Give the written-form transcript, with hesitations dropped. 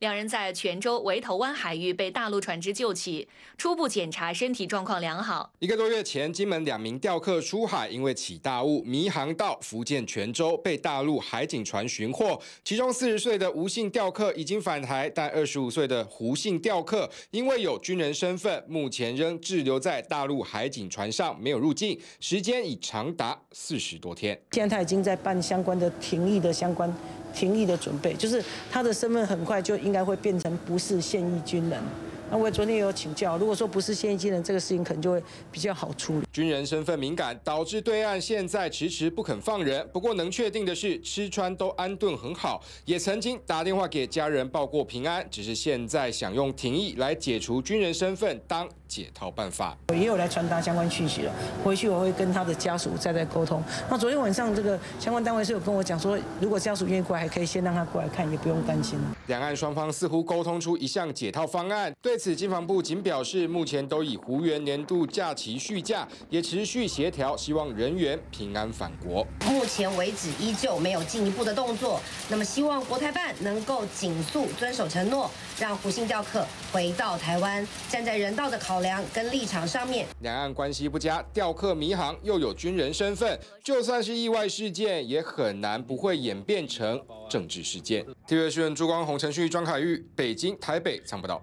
两人在泉州围头湾海域被大陆船只救起，初步检查身体状况良好。1个多月前，金门2名钓客出海，因为起大雾迷航到福建泉州，被大陆海警船寻获。其中40岁的吴姓钓客已经返台，但25岁的胡姓钓客因为有军人身份，目前仍滞留在大陆海警船上，没有入境，时间已长达40多天。现在他已经在办相关的停役的准备，就是他的身份很快就应该会变成不是现役军人。那我昨天也有请教，如果说不是现役军人，这个事情可能就会比较好处理。军人身份敏感，导致对岸现在迟迟不肯放人。不过能确定的是，吃穿都安顿很好，也曾经打电话给家人报过平安，只是现在想用停役来解除军人身份当解套办法。我也有来传达相关讯息了，回去我会跟他的家属再沟通。那昨天晚上这个相关单位是有跟我讲说，如果家属愿意过来，还可以先让他过来看，也不用担心。两岸双方似乎沟通出一项解套方案。对此，经防部仅表示，目前都以湖元年度假期续假，也持续协调，希望人员平安返国。目前为止依旧没有进一步的动作，那么希望国台办能够紧速遵守承诺，让胡姓钓客回到台湾。站在人道的考量跟立场上面，两岸关系不佳，钓客迷航又有军人身份，就算是意外事件，也很难不会演变成政治事件。TVBS 新闻朱光宏、陈旭、庄凯玉，北京、台北参不到。